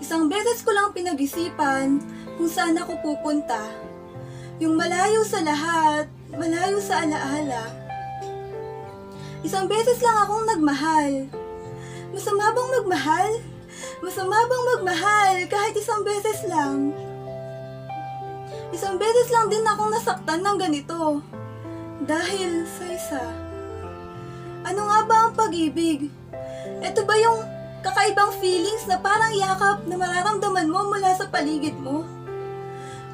Isang beses ko lang pinag-isipan kung saan ako pupunta. Yung malayo sa lahat, malayo sa alaala. Isang beses lang akong nagmahal. Masama bang magmahal? Masama bang magmahal kahit isang beses lang? Isang beses lang din akong nasaktan ng ganito. Dahil sa isa. Ano nga ba ang pag-ibig? Ito ba yung kakaibang feelings na parang yakap na mararamdaman mo mula sa paligid mo?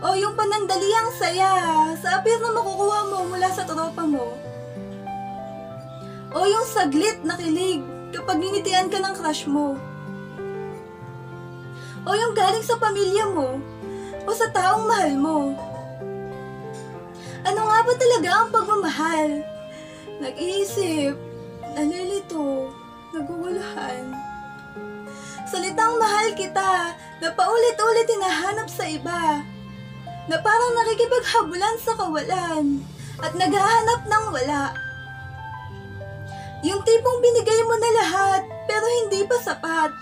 O yung panandaliang saya sa apir na makukuha mo mula sa tropa mo? O yung saglit na kilig kapag ninitian ka ng crush mo? O yung galing sa pamilya mo? O sa taong mahal mo? Ano nga ba talaga ang pagmamahal? Nag-iisip, nalilito, naguguluhan. Salitang mahal kita na paulit-ulit hinahanap sa iba, na parang nakikipaghabulan sa kawalan at naghahanap ng wala. Yung tipong binigay mo na lahat pero hindi pa sapat.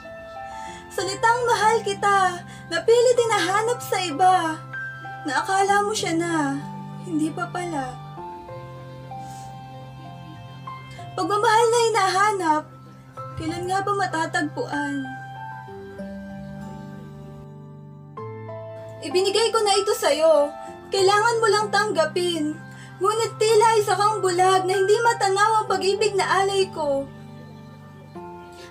Salitang mahal kita na pilit hinahanap sa iba, na akala mo siya na, hindi pa pala. Pagmamahal na hinahanap, kailan nga ba matatagpuan? Ibinigay ko na ito sa'yo. Kailangan mo lang tanggapin. Ngunit tila isa kang bulag na hindi matanaw ang pag-ibig na alay ko.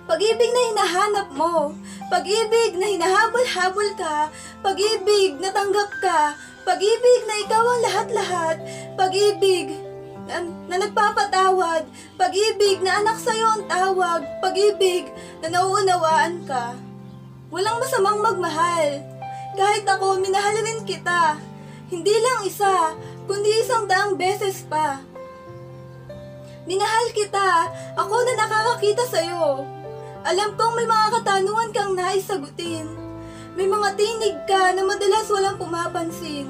Pag-ibig na hinahanap mo. Pag-ibig na hinahabol-habol ka. Pag-ibig na tanggap ka. Pag-ibig na ikaw ang lahat-lahat. Pag-ibig na nagpapatawad. Pag-ibig na anak sa'yo ang tawag. Pag-ibig na nauunawaan ka. Walang masamang magmahal. Kahit ako, minahal rin kita. Hindi lang isa, kundi 100 beses pa. Minahal kita, ako na nakakakita sa'yo. Alam kong may mga katanungan kang nais sagutin. May mga tinig ka na madalas walang pumapansin.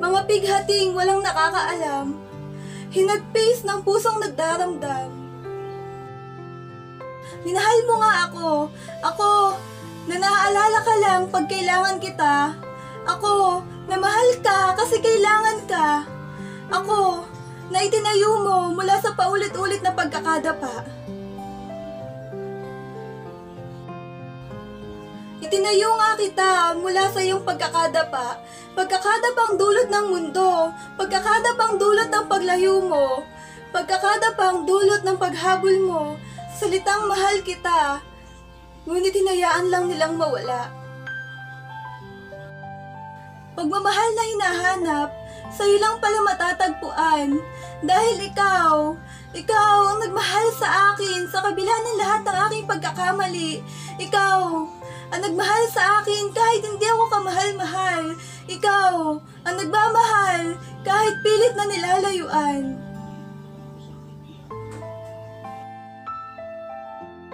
Mga pighating walang nakakaalam. Hinagpis ng pusong nagdaramdam. Minahal mo nga ako. Ako na naaalala ka lang pag kailangan kita. Ako, na mahal ka kasi kailangan ka. Ako, na itinayo mo mula sa paulit-ulit na pagkakadapa. Itinayo nga kita mula sa iyong pagkakadapa. Pagkakadapang dulot ng mundo. Pagkakadapang dulot ng paglayo mo. Pagkakadapang dulot ng paghabol mo. Salitang mahal kita. Ngunit hinayaan lang nilang mawala. Pagmamahal na hinahanap, sa'yo lang pala matatagpuan. Dahil ikaw ang nagmahal sa akin sa kabila ng lahat ng aking pagkakamali. Ikaw ang nagmahal sa akin kahit hindi ako kamahal-mahal. Ikaw ang nagmamahal kahit pilit na nilalayuan.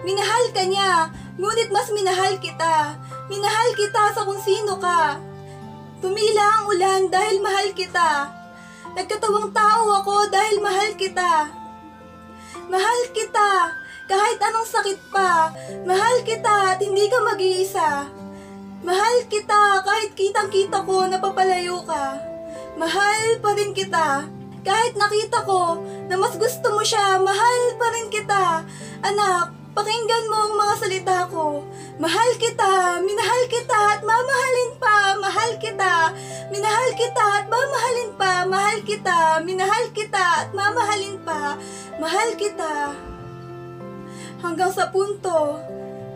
Minahal ka niya, ngunit mas minahal kita. Minahal kita sa kung sino ka. Tumila ang ulan dahil mahal kita. Nagkatawang tao ako dahil mahal kita. Mahal kita, kahit anong sakit pa. Mahal kita at hindi ka mag-iisa. Mahal kita kahit kitang-kita ko na papalayo ka. Mahal pa rin kita. Kahit nakita ko na mas gusto mo siya, mahal pa rin kita. Anak, pakinggan mo ang mga salita ko. Mahal kita, minahal kita at mamahalin pa. Mahal kita, minahal kita at mamahalin pa. Mahal kita, minahal kita at mamahalin pa. Mahal kita. Hanggang sa punto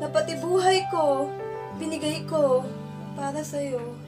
na pati buhay ko, binigay ko para sa'yo.